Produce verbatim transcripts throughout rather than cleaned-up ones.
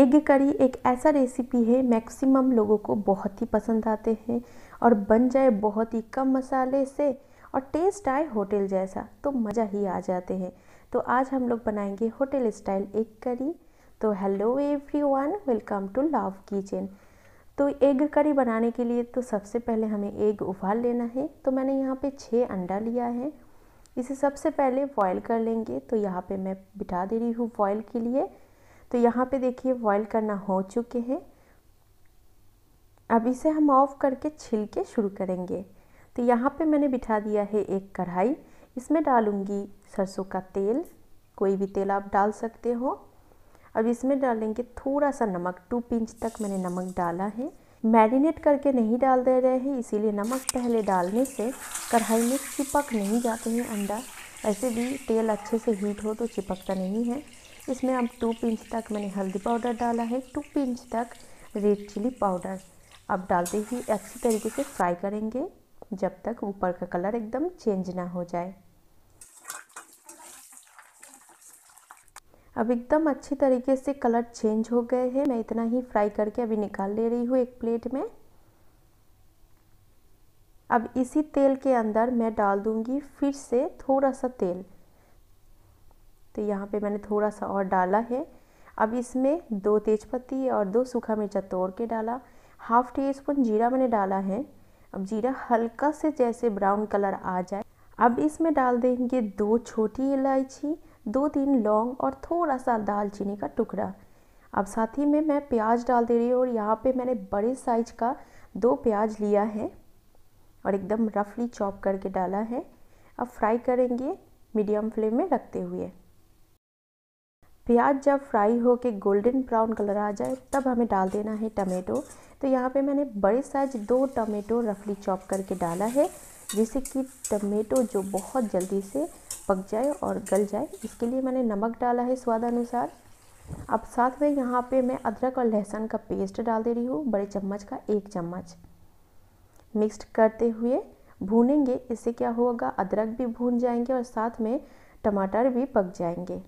Egg curry एक ऐसा recipe है मैक्सिमम लोगों को बहुत ही पसंद आते हैं और बन जाए बहुत ही कम मसाले से और टेस्ट आए होटल जैसा तो मज़ा ही आ जाते हैं। तो आज हम लोग बनाएंगे होटल स्टाइल एग करी। तो hello everyone, welcome to love kitchen. तो एग करी बनाने के लिए तो सबसे पहले हमें एग उबाल लेना है। तो मैंने यहाँ पे छः अंडा लिया है, इसे सबसे पहले बॉयल कर लेंगे। तो यहाँ पे मैं बिठा दे रही हूँ बॉयल के लिए। तो यहाँ पे देखिए बॉयल करना हो चुके हैं। अब इसे हम ऑफ करके छिलके शुरू करेंगे। तो यहाँ पे मैंने बिठा दिया है एक कढ़ाई, इसमें डालूँगी सरसों का तेल, कोई भी तेल आप डाल सकते हो। अब इसमें डालेंगे थोड़ा सा नमक, टू पिंच तक मैंने नमक डाला है। मैरिनेट करके नहीं डाल दे रहे हैं, इसीलिए नमक पहले डालने से कढ़ाई में चिपक नहीं जाते हैं अंडा। ऐसे भी तेल अच्छे से हीट हो तो चिपकता नहीं है। इसमें अब टू पिंच तक मैंने हल्दी पाउडर डाला है, टू पिंच तक रेड चिली पाउडर। अब डालते ही अच्छी तरीके से फ्राई करेंगे जब तक ऊपर का कलर एकदम चेंज ना हो जाए। अब एकदम अच्छी तरीके से कलर चेंज हो गए हैं। मैं इतना ही फ्राई करके अभी निकाल ले रही हूँ एक प्लेट में। अब इसी तेल के अंदर मैं डाल दूँगी फिर से थोड़ा सा तेल। तो यहाँ पे मैंने थोड़ा सा और डाला है। अब इसमें दो तेजपत्ती और दो सूखा मिर्चा तोड़ के डाला, हाफ टी स्पून जीरा मैंने डाला है। अब जीरा हल्का से जैसे ब्राउन कलर आ जाए, अब इसमें डाल देंगे दो छोटी इलायची, दो तीन लौंग और थोड़ा सा दालचीनी का टुकड़ा। अब साथ ही में मैं प्याज डाल दे रही हूँ और यहाँ पे मैंने बड़े साइज का दो प्याज लिया है और एकदम रफली चॉप करके डाला है। अब फ्राई करेंगे मीडियम फ्लेम में रखते हुए। प्याज जब फ्राई होके गोल्डन ब्राउन कलर आ जाए तब हमें डाल देना है टमेटो। तो यहाँ पे मैंने बड़े साइज दो टमेटो रफली चॉप करके डाला है, जिससे कि टमेटो जो बहुत जल्दी से पक जाए और गल जाए, इसके लिए मैंने नमक डाला है स्वाद अनुसार। अब साथ में यहाँ पे मैं अदरक और लहसुन का पेस्ट डाल दे रही हूँ, बड़े चम्मच का एक चम्मच। मिक्स्ड करते हुए भूनेंगे, इससे क्या होगा अदरक भी भून जाएंगे और साथ में टमाटर भी पक जाएंगे।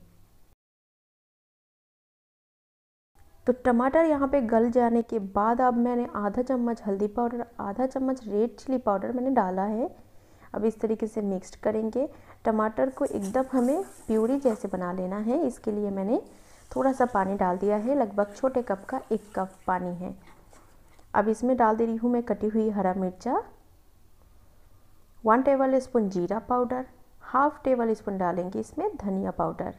तो टमाटर यहाँ पे गल जाने के बाद अब मैंने आधा चम्मच हल्दी पाउडर, आधा चम्मच रेड चिली पाउडर मैंने डाला है। अब इस तरीके से मिक्स्ड करेंगे। टमाटर को एकदम हमें प्यूरी जैसे बना लेना है, इसके लिए मैंने थोड़ा सा पानी डाल दिया है, लगभग छोटे कप का एक कप पानी है। अब इसमें डाल दे रही हूँ मैं कटी हुई हरा मिर्चा, वन टेबल स्पून जीरा पाउडर, हाफ टेबल स्पून डालेंगे इसमें धनिया पाउडर।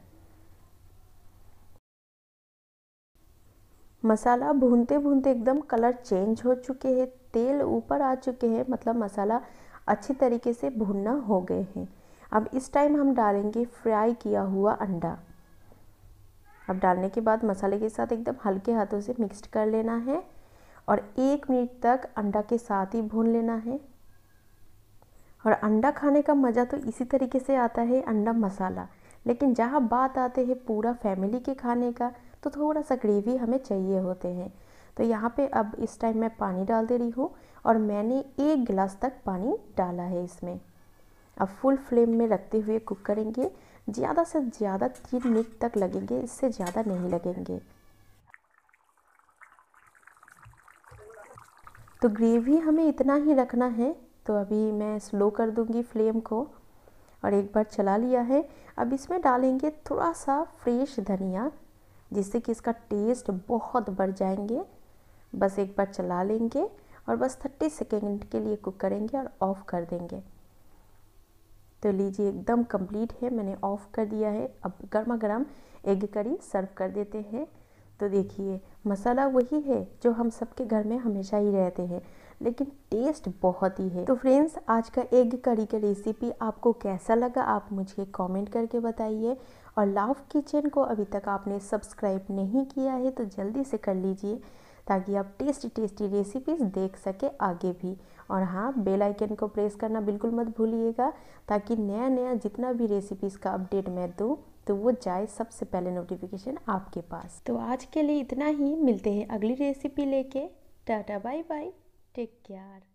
मसाला भूनते भूनते एकदम कलर चेंज हो चुके हैं, तेल ऊपर आ चुके हैं, मतलब मसाला अच्छी तरीके से भूनना हो गए हैं। अब इस टाइम हम डालेंगे फ्राई किया हुआ अंडा। अब डालने के बाद मसाले के साथ एकदम हल्के हाथों से मिक्स्ड कर लेना है और एक मिनट तक अंडा के साथ ही भून लेना है। और अंडा खाने का मज़ा तो इसी तरीके से आता है, अंडा मसाला। लेकिन जहाँ बात आते हैं पूरा फैमिली के खाने का, तो थोड़ा सा ग्रेवी हमें चाहिए होते हैं। तो यहाँ पे अब इस टाइम मैं पानी डाल दे रही हूँ और मैंने एक गिलास तक पानी डाला है इसमें। अब फुल फ्लेम में रखते हुए कुक करेंगे, ज़्यादा से ज़्यादा तीन मिनट तक लगेंगे, इससे ज़्यादा नहीं लगेंगे। तो ग्रेवी हमें इतना ही रखना है। तो अभी मैं स्लो कर दूँगी फ्लेम को और एक बार चला लिया है। अब इसमें डालेंगे थोड़ा सा फ्रेश धनिया, जिससे कि इसका टेस्ट बहुत बढ़ जाएंगे। बस एक बार चला लेंगे और बस तीस सेकेंड के लिए कुक करेंगे और ऑफ़ कर देंगे। तो लीजिए एकदम कंप्लीट है, मैंने ऑफ़ कर दिया है। अब गर्मा गर्म एग करी सर्व कर देते हैं। तो देखिए मसाला वही है जो हम सबके घर में हमेशा ही रहते हैं, लेकिन टेस्ट बहुत ही है। तो फ्रेंड्स, आज का एग करी का रेसिपी आपको कैसा लगा आप मुझे कमेंट करके बताइए। और लव किचन को अभी तक आपने सब्सक्राइब नहीं किया है तो जल्दी से कर लीजिए, ताकि आप टेस्टी टेस्टी रेसिपीज देख सके आगे भी। और हाँ, बेल आइकन को प्रेस करना बिल्कुल मत भूलिएगा, ताकि नया नया जितना भी रेसिपीज़ का अपडेट मैं दूँ तो वो जाए सबसे पहले नोटिफिकेशन आपके पास। तो आज के लिए इतना ही, मिलते हैं अगली रेसिपी लेके। Tata bye bye, take care.